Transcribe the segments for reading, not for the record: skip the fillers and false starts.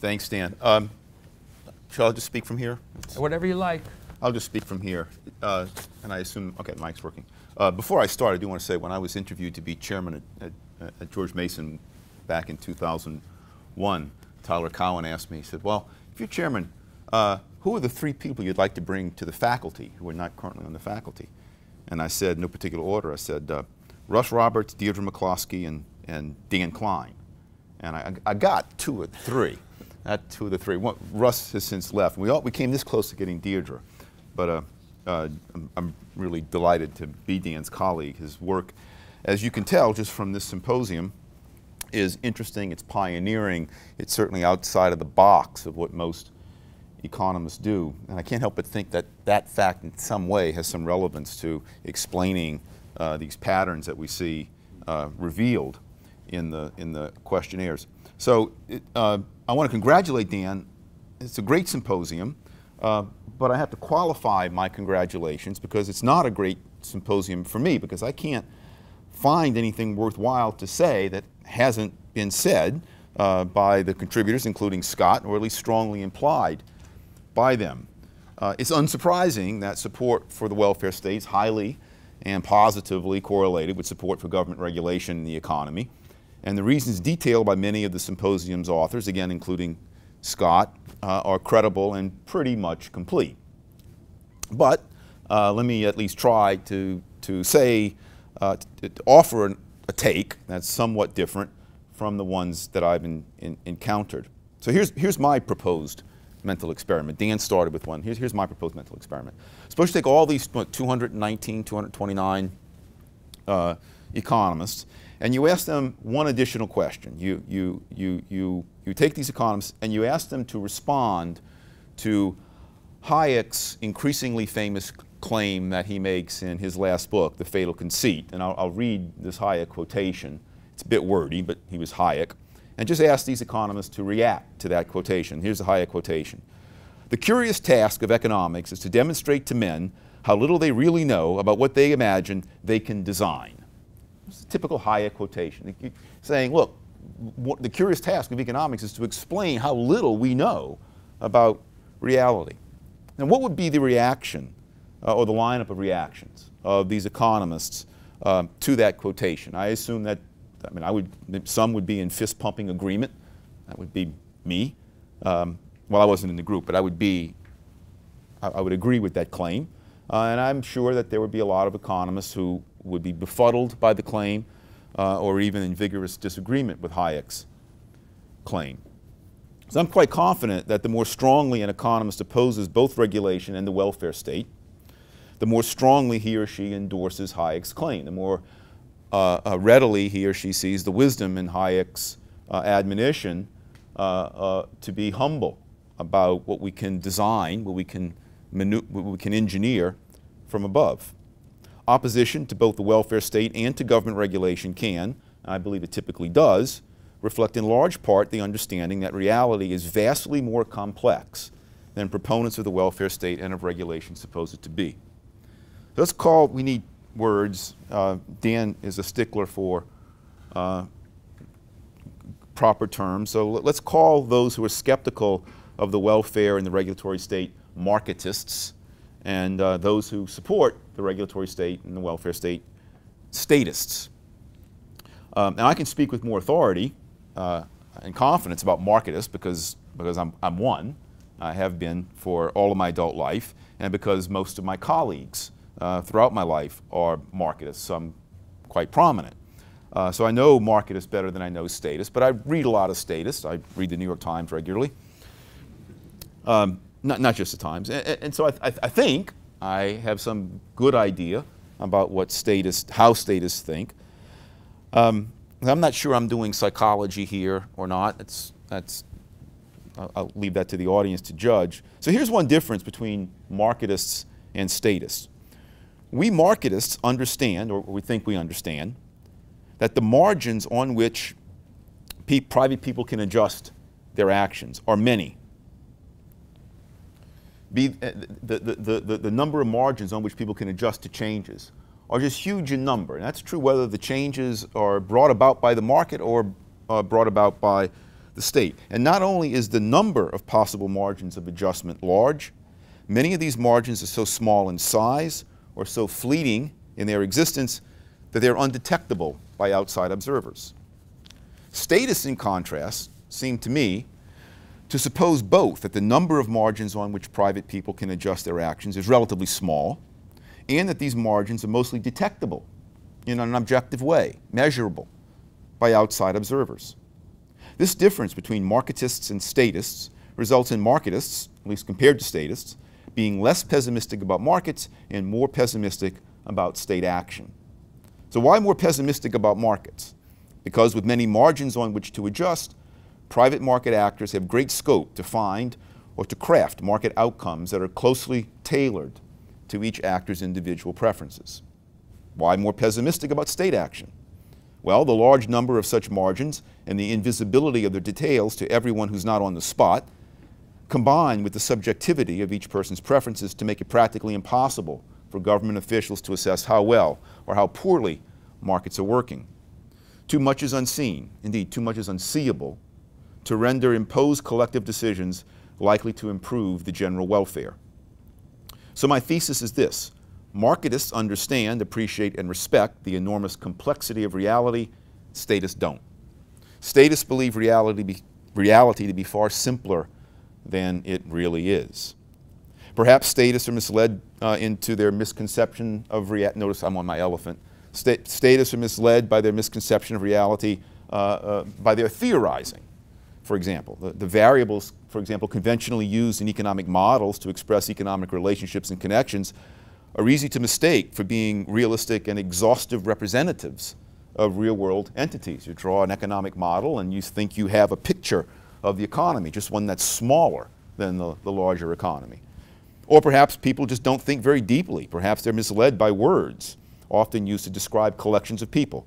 Thanks, Dan. Shall I just speak from here? Whatever you like. I'll just speak from here, and I assume, okay, mic's working. Before I start, I do want to say when I was interviewed to be chairman at George Mason back in 2001, Tyler Cowen asked me, he said, well, if you're chairman, who are the three people you'd like to bring to the faculty who are not currently on the faculty? And I said, no particular order, I said, Russ Roberts, Deirdre McCloskey, and Dan Klein. And I got two of the three. Not two of the three. One, Russ has since left. We came this close to getting Deirdre, but I'm really delighted to be Dan's colleague. His work, as you can tell just from this symposium, is interesting. It's pioneering. It's certainly outside of the box of what most economists do. And I can't help but think that that fact in some way has some relevance to explaining these patterns that we see revealed in the questionnaires. So I want to congratulate Dan. It's a great symposium, but I have to qualify my congratulations because it's not a great symposium for me because I can't find anything worthwhile to say that hasn't been said by the contributors, including Scott, or at least strongly implied by them. It's unsurprising that support for the welfare state is highly and positively correlated with support for government regulation in the economy. And the reasons detailed by many of the symposium's authors, again including Scott, are credible and pretty much complete. But let me at least try to offer a take that's somewhat different from the ones that I've encountered. So here's my proposed mental experiment. Dan started with one. Here's my proposed mental experiment. Supposed to take all these 219, 229 economists, and you ask them one additional question. You take these economists and you ask them to respond to Hayek's increasingly famous claim that he makes in his last book, The Fatal Conceit. And I'll read this Hayek quotation. It's a bit wordy, but he was Hayek. And just ask these economists to react to that quotation. Here's the Hayek quotation. The curious task of economics is to demonstrate to men how little they really know about what they imagine they can design. It's a typical Hayek quotation, saying, look, the curious task of economics is to explain how little we know about reality. And what would be the reaction, or the lineup of reactions of these economists to that quotation? I assume that, I mean, some would be in fist-pumping agreement. That would be me. Well, I wasn't in the group, but I would agree with that claim. And I'm sure that there would be a lot of economists who would be befuddled by the claim or even in vigorous disagreement with Hayek's claim. So I'm quite confident that the more strongly an economist opposes both regulation and the welfare state, the more strongly he or she endorses Hayek's claim, the more readily he or she sees the wisdom in Hayek's admonition to be humble about what we can design, what we can engineer from above. Opposition to both the welfare state and to government regulation can, and I believe it typically does, reflect in large part the understanding that reality is vastly more complex than proponents of the welfare state and of regulation suppose it to be. So let's call, we need words. Dan is a stickler for proper terms, so let's call those who are skeptical of the welfare and the regulatory state marketists, and those who support the regulatory state and the welfare state statists. And I can speak with more authority and confidence about marketists because I'm one. I have been for all of my adult life, and because most of my colleagues throughout my life are marketists, some quite prominent. So I know marketists better than I know statists, but I read a lot of statists. I read the New York Times regularly. Not just the Times. And so I think I have some good idea about what statists, how statists think. I'm not sure I'm doing psychology here or not. I'll leave that to the audience to judge. So here's one difference between marketists and statists. We marketists understand, or we think we understand, that the margins on which private people can adjust their actions are many. The number of margins on which people can adjust to changes are just huge in number. And that's true whether the changes are brought about by the market or brought about by the state. And not only is the number of possible margins of adjustment large, many of these margins are so small in size or so fleeting in their existence that they're undetectable by outside observers. Statists, in contrast, seem to me to suppose both that the number of margins on which private people can adjust their actions is relatively small, and that these margins are mostly detectable in an objective way, measurable by outside observers. This difference between marketists and statists results in marketists, at least compared to statists, being less pessimistic about markets and more pessimistic about state action. So why more pessimistic about markets? Because with many margins on which to adjust, private market actors have great scope to find or to craft market outcomes that are closely tailored to each actor's individual preferences. Why more pessimistic about state action? Well, the large number of such margins and the invisibility of their details to everyone who's not on the spot combine with the subjectivity of each person's preferences to make it practically impossible for government officials to assess how well or how poorly markets are working. Too much is unseen, indeed, too much is unseeable, to render imposed collective decisions likely to improve the general welfare. So my thesis is this: marketists understand, appreciate, and respect the enormous complexity of reality. Statists don't. Statists believe reality to be far simpler than it really is. Perhaps statists are misled into their misconception of reality. Notice I'm on my elephant. Statists are misled by their misconception of reality by their theorizing. For example, the variables, for example, conventionally used in economic models to express economic relationships and connections are easy to mistake for being realistic and exhaustive representatives of real-world entities. You draw an economic model and you think you have a picture of the economy, just one that's smaller than the larger economy. Or perhaps people just don't think very deeply. Perhaps they're misled by words, often used to describe collections of people: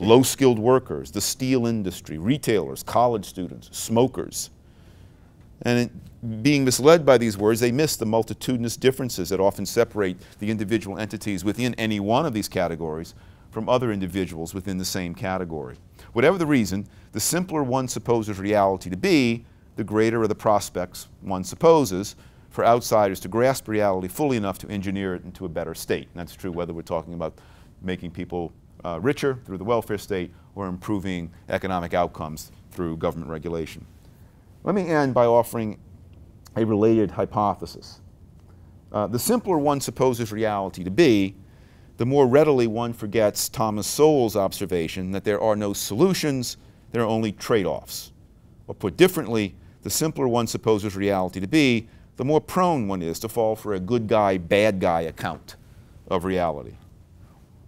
low-skilled workers, the steel industry, retailers, college students, smokers. And being misled by these words, they miss the multitudinous differences that often separate the individual entities within any one of these categories from other individuals within the same category. Whatever the reason, the simpler one supposes reality to be, the greater are the prospects, one supposes, for outsiders to grasp reality fully enough to engineer it into a better state. And that's true whether we're talking about making people richer through the welfare state or improving economic outcomes through government regulation. Let me end by offering a related hypothesis. The simpler one supposes reality to be, the more readily one forgets Thomas Sowell's observation that there are no solutions, there are only trade-offs. Or put differently, the simpler one supposes reality to be, the more prone one is to fall for a good guy, bad guy account of reality.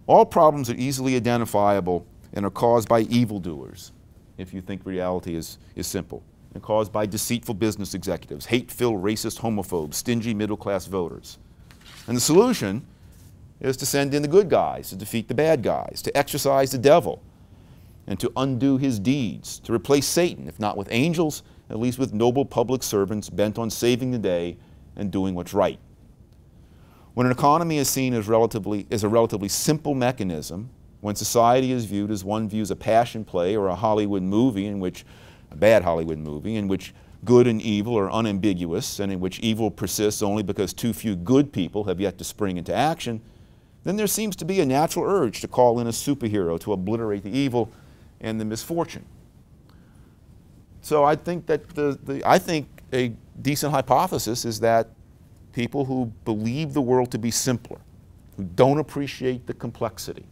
All problems are easily identifiable and are caused by evildoers, if you think reality is simple, and caused by deceitful business executives, hate-filled racist homophobes, stingy middle-class voters. And the solution is to send in the good guys, to defeat the bad guys, to exorcise the devil, and to undo his deeds, to replace Satan, if not with angels, at least with noble public servants bent on saving the day and doing what's right. When an economy is seen as a relatively simple mechanism, when society is viewed as one views a passion play or a bad Hollywood movie in which good and evil are unambiguous and in which evil persists only because too few good people have yet to spring into action, then there seems to be a natural urge to call in a superhero to obliterate the evil and the misfortune. So I think that I think a decent hypothesis is that people who believe the world to be simpler, who don't appreciate the complexity,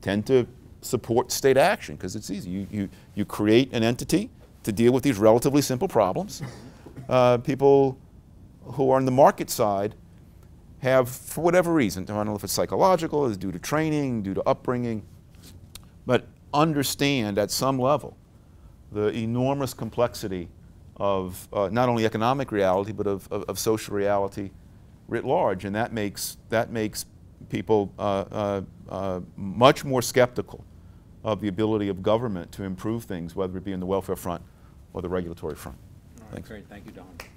tend to support state action because it's easy. You create an entity to deal with these relatively simple problems. People who are on the market side have, for whatever reason, I don't know if it's psychological, it's due to training, due to upbringing, but understand at some level the enormous complexity of not only economic reality, but of social reality writ large. And that makes people much more skeptical of the ability of government to improve things, whether it be in the welfare front or the regulatory front. All right, great. Thank you, Don.